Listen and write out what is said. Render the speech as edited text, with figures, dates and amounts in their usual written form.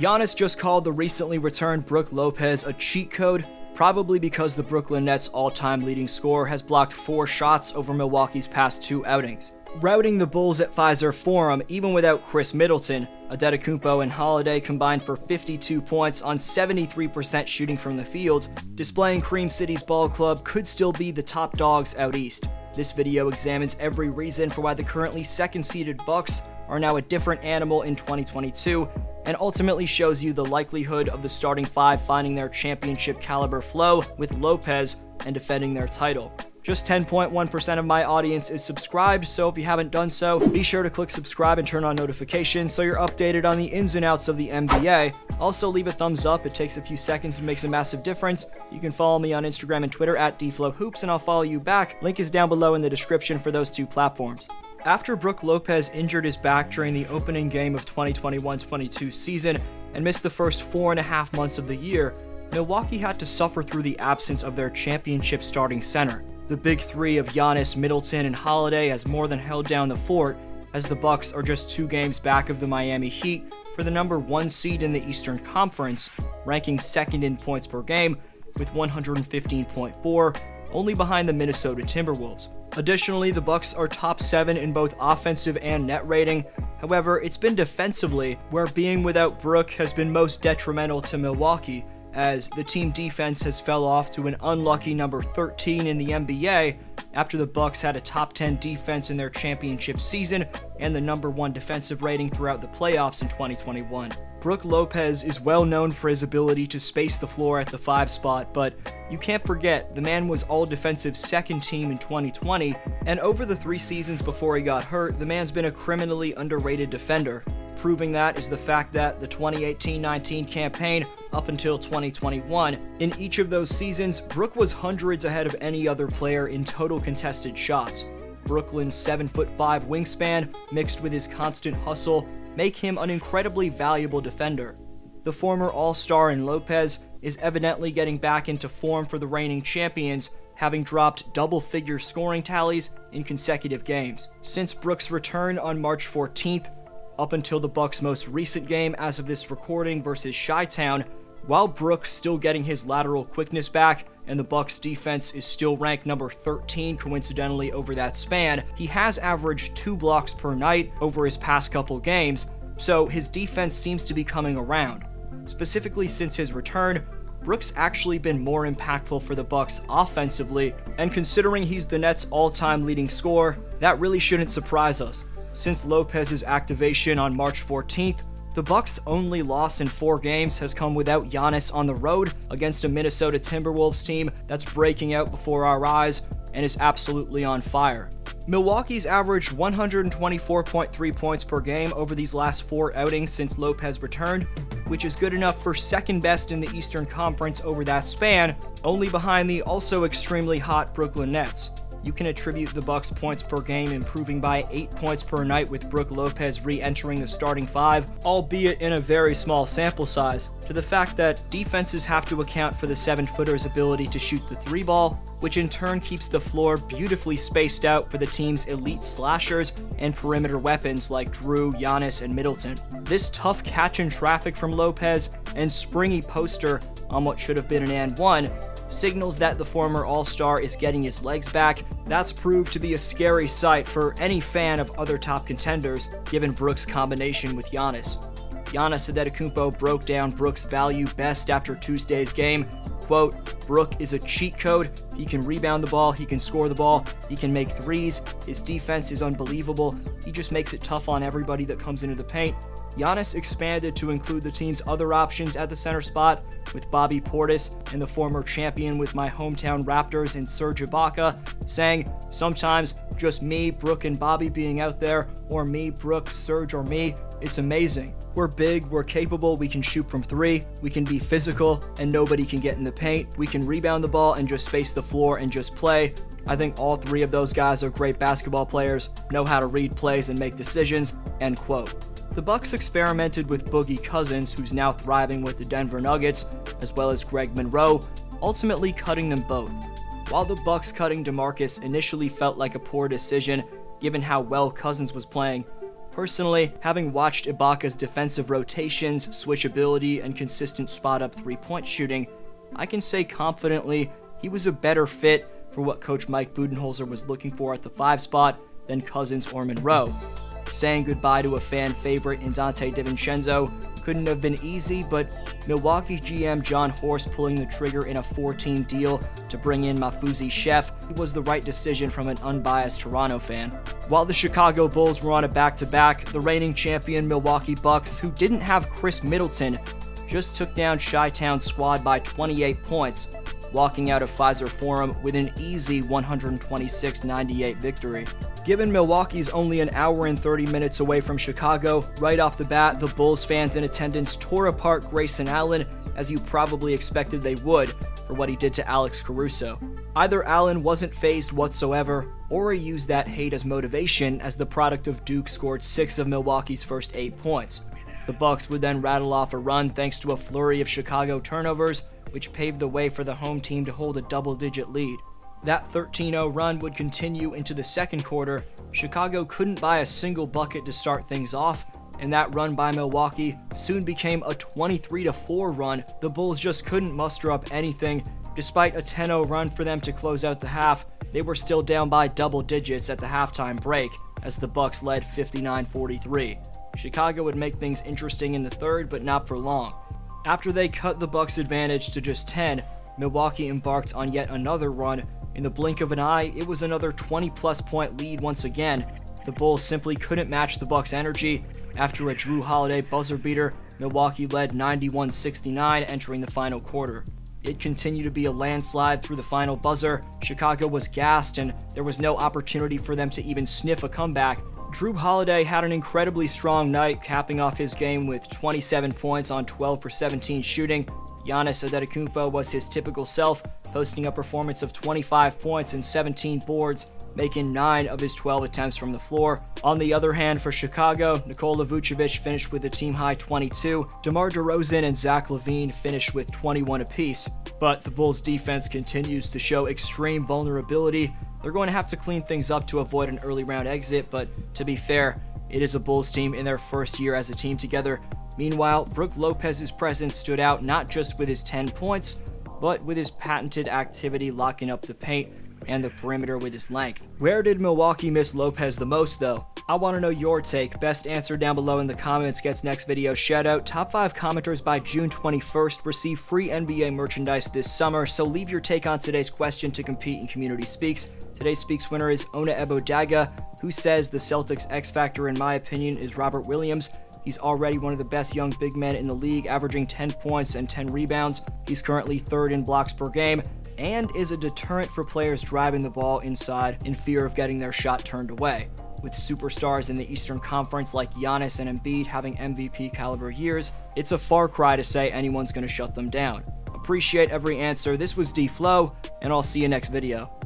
Giannis just called the recently returned Brook Lopez a cheat code, probably because the Brooklyn Nets' all-time leading scorer has blocked 4 shots over Milwaukee's past 2 outings. Routing the Bulls at Fiserv Forum, even without Chris Middleton, Antetokounmpo and Holiday combined for 52 points on 73% shooting from the field, displaying Cream City's ball club could still be the top dogs out east. This video examines every reason for why the currently second-seeded Bucks are now a different animal in 2022, and ultimately shows you the likelihood of the starting 5 finding their championship caliber flow with Lopez and defending their title. Just 10.1% of my audience is subscribed, so if you haven't done so, be sure to click subscribe and turn on notifications so you're updated on the ins and outs of the NBA. Also, leave a thumbs up. It takes a few seconds and makes a massive difference. You can follow me on Instagram and Twitter at dflowhoops, and I'll follow you back. Link is down below in the description for those 2 platforms. After Brook Lopez injured his back during the opening game of 2021-22 season and missed the first 4.5 months of the year, Milwaukee had to suffer through the absence of their championship starting center. The big three of Giannis, Middleton, and Holiday has more than held down the fort, as the Bucks are just 2 games back of the Miami Heat for the #1 seed in the Eastern Conference, ranking 2nd in points per game with 115.4, only behind the Minnesota Timberwolves. Additionally, the Bucks are top 7 in both offensive and net rating. However, it's been defensively where being without Brook has been most detrimental to Milwaukee, as the team defense has fell off to an unlucky number 13 in the NBA after the Bucks had a top 10 defense in their championship season and the #1 defensive rating throughout the playoffs in 2021. Brook Lopez is well known for his ability to space the floor at the 5 spot, but you can't forget the man was all-defensive 2nd team in 2020, and over the 3 seasons before he got hurt, the man's been a criminally underrated defender. Proving that is the fact that the 2018-19 campaign up until 2021, in each of those seasons, Brook was hundreds ahead of any other player in total contested shots. Brooklyn's 7'5" wingspan, mixed with his constant hustle, make him an incredibly valuable defender. The former All-Star in Lopez is evidently getting back into form for the reigning champions, having dropped double-figure scoring tallies in consecutive games. Since Brook's return on March 14th, up until the Bucks' most recent game as of this recording versus Chi-Town, while Brook's still getting his lateral quickness back and the Bucks' defense is still ranked number 13 coincidentally over that span, he has averaged 2 blocks per night over his past couple games, so his defense seems to be coming around. Specifically since his return, Brook's actually been more impactful for the Bucks offensively, and considering he's the Nets' all-time leading scorer, that really shouldn't surprise us. Since Lopez's activation on March 14th, the Bucks' only loss in 4 games has come without Giannis on the road against a Minnesota Timberwolves team that's breaking out before our eyes and is absolutely on fire. Milwaukee's averaged 124.3 points per game over these last 4 outings since Lopez returned, which is good enough for 2nd best in the Eastern Conference over that span, only behind the also extremely hot Brooklyn Nets. You can attribute the Bucks' points per game improving by 8 points per night with Brook Lopez re-entering the starting 5, albeit in a very small sample size, to the fact that defenses have to account for the 7-footer's ability to shoot the 3 ball, which in turn keeps the floor beautifully spaced out for the team's elite slashers and perimeter weapons like Jrue, Giannis, and Middleton. This tough catch in traffic from Lopez and springy poster on what should have been an and one signals that the former All-Star is getting his legs back. That's proved to be a scary sight for any fan of other top contenders, given Brook's combination with Giannis. Giannis Antetokounmpo broke down Brook's value best after Tuesday's game. Quote, "Brook is a cheat code. He can rebound the ball, he can score the ball, he can make threes, his defense is unbelievable, he just makes it tough on everybody that comes into the paint." Giannis expanded to include the team's other options at the center spot, with Bobby Portis and the former champion with my hometown Raptors and Serge Ibaka, saying, "Sometimes just me, Brook, and Bobby being out there, or me, Brook, Serge, or me, it's amazing. We're big, we're capable, we can shoot from 3, we can be physical, and nobody can get in the paint, we can rebound the ball and just space the floor and just play. I think all 3 of those guys are great basketball players, know how to read plays and make decisions," end quote. The Bucks experimented with Boogie Cousins, who's now thriving with the Denver Nuggets, as well as Greg Monroe, ultimately cutting them both. While the Bucks cutting DeMarcus initially felt like a poor decision, given how well Cousins was playing, Personally, having watched Ibaka's defensive rotations, switchability, and consistent spot-up three-point shooting, I can say confidently he was a better fit for what coach Mike Budenholzer was looking for at the 5 spot than Cousins or Monroe. Saying goodbye to a fan favorite in Donte DiVincenzo couldn't have been easy, but Milwaukee GM Jon Horst pulling the trigger in a 4-team deal to bring in Mafuzi Chef was the right decision from an unbiased Toronto fan. While the Chicago Bulls were on a back-to-back, the reigning champion Milwaukee Bucks, who didn't have Chris Middleton, just took down Chi-Town's squad by 28 points, walking out of Fiserv Forum with an easy 126-98 victory. Given Milwaukee's only an hour and 30 minutes away from Chicago, right off the bat, the Bulls fans in attendance tore apart Grayson Allen, as you probably expected they would, for what he did to Alex Caruso. Either Allen wasn't phased whatsoever, or he used that hate as motivation, as the product of Duke scored 6 of Milwaukee's first 8 points. The Bucks would then rattle off a run thanks to a flurry of Chicago turnovers, which paved the way for the home team to hold a double-digit lead. That 13-0 run would continue into the second quarter. Chicago couldn't buy a single bucket to start things off, and that run by Milwaukee soon became a 23-4 run. The Bulls just couldn't muster up anything. Despite a 10-0 run for them to close out the half, they were still down by double digits at the halftime break, as the Bucks led 59-43. Chicago would make things interesting in the third, but not for long. After they cut the Bucks' advantage to just 10, Milwaukee embarked on yet another run. In the blink of an eye, it was another 20-plus point lead once again. The Bulls simply couldn't match the Bucks' energy. After a Jrue Holiday buzzer beater, Milwaukee led 91-69 entering the final quarter. It continued to be a landslide through the final buzzer. Chicago was gassed, and there was no opportunity for them to even sniff a comeback. Jrue Holiday had an incredibly strong night, capping off his game with 27 points on 12 for 17 shooting. Giannis Antetokounmpo was his typical self, posting a performance of 25 points and 17 boards, making 9 of his 12 attempts from the floor. On the other hand, for Chicago, Nikola Vucevic finished with a team-high 22. DeMar DeRozan and Zach LaVine finished with 21 apiece. But the Bulls' defense continues to show extreme vulnerability. They're going to have to clean things up to avoid an early round exit, but to be fair, it is a Bulls team in their first year as a team together. Meanwhile, Brook Lopez's presence stood out not just with his 10 points, but with his patented activity locking up the paint and the perimeter with his length. Where did Milwaukee miss Lopez the most, though? I want to know your take. Best answer down below in the comments gets next video shoutout. Top 5 commenters by June 21st receive free NBA merchandise this summer, so leave your take on today's question to compete in Community Speaks. Today's Speaks winner is Ona Ebo Daga, who says, "The Celtics' X factor, in my opinion, is Robert Williams. He's already one of the best young big men in the league, averaging 10 points and 10 rebounds. He's currently 3rd in blocks per game and is a deterrent for players driving the ball inside in fear of getting their shot turned away. With superstars in the Eastern Conference like Giannis and Embiid having MVP caliber years, it's a far cry to say anyone's going to shut them down." Appreciate every answer. This was dflow, and I'll see you next video.